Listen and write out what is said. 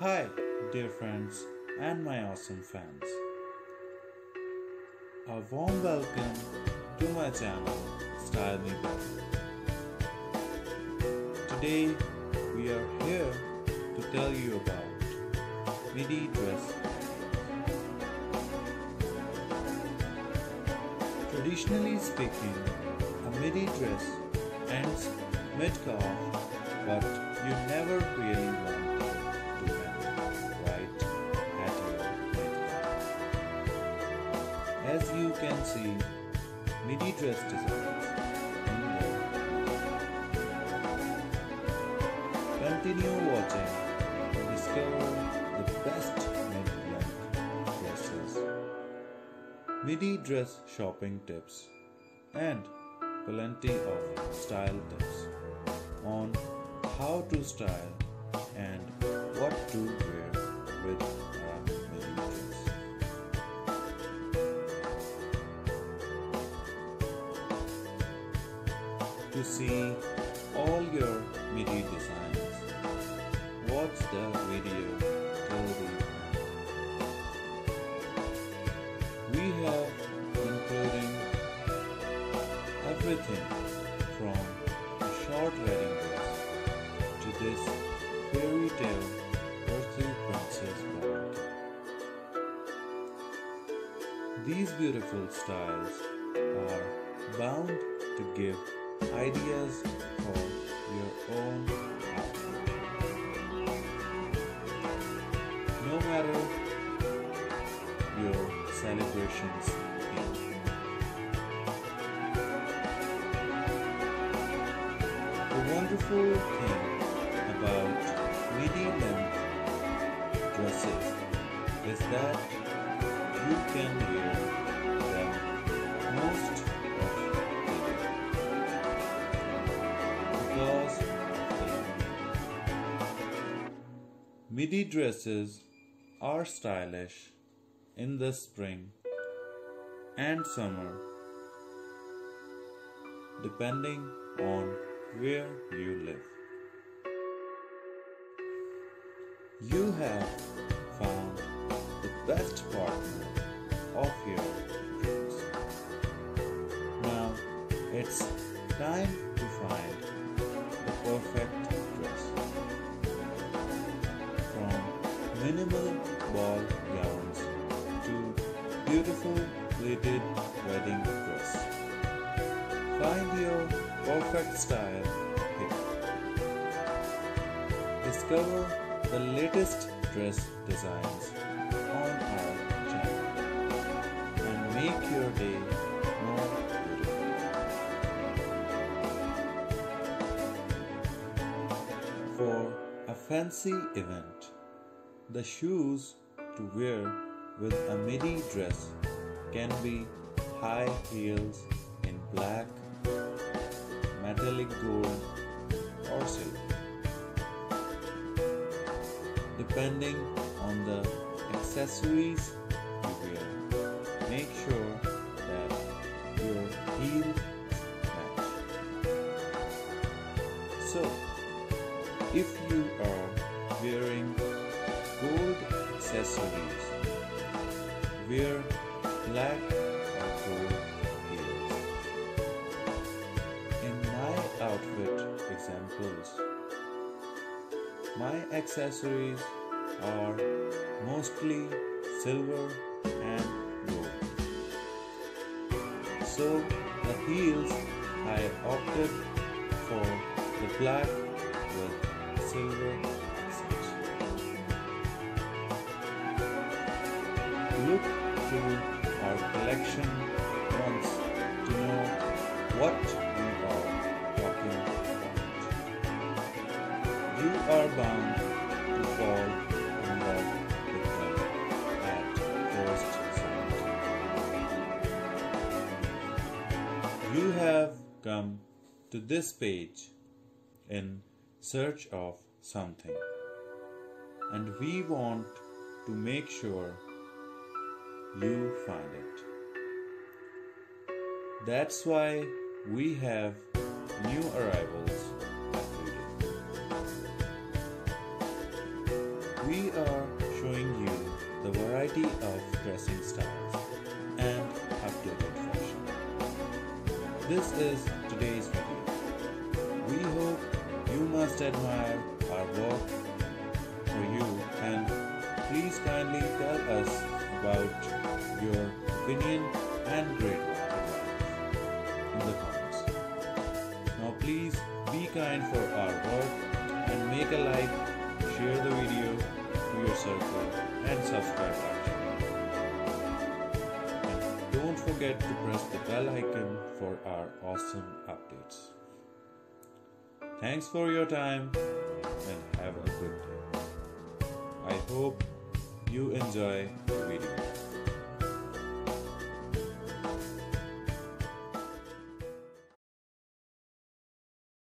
Hi, dear friends and my awesome fans. A warm welcome to my channel, Style Me Better. Today, we are here to tell you about midi dress. Traditionally speaking, a midi dress ends mid-calf, but you never really want . As you can see, midi dress designs . Continue watching to discover the best midi dresses, midi dress shopping tips, and plenty of style tips on how to style and what to wear with a midi dress. To see all your midi designs, watch the video till the end. We have including everything from a short wedding dress to this fairy tale earthly princess bride. These beautiful styles are bound to give ideas for your own outfit. No matter your celebrations, the wonderful thing about midi-length dresses is that you can wear them most . Midi dresses are stylish in the spring and summer, depending on where you live. You have found the best partner of your dreams. Now it's time to find the perfect dress. Minimal ball gowns to beautiful pleated wedding dress. Find your perfect style here. Discover the latest dress designs on our channel and make your day more beautiful. For a fancy event, the shoes to wear with a midi dress can be high heels in black, metallic gold, or silver, depending on the accessories you wear. Make sure that your heels match. So, if you are wearing gold accessories, wear black or gold heels. In my outfit examples, my accessories are mostly silver and gold. So the heels, I opted for the black with silver. Look through our collection once to know what we are talking about. You are bound to fall in love with them at first sight. You have come to this page in search of something, and we want to make sure you find it. That's why we have new arrivals every day. We are showing you the variety of dressing styles and updated fashion. This is today's video. We hope you must admire our work for you, and please kindly tell us about your opinion and grade in the comments. Now please be kind for our work and make a like, share the video to your circle and subscribe our channel. And don't forget to press the bell icon for our awesome updates. Thanks for your time and have a good day. I hope you enjoy the video.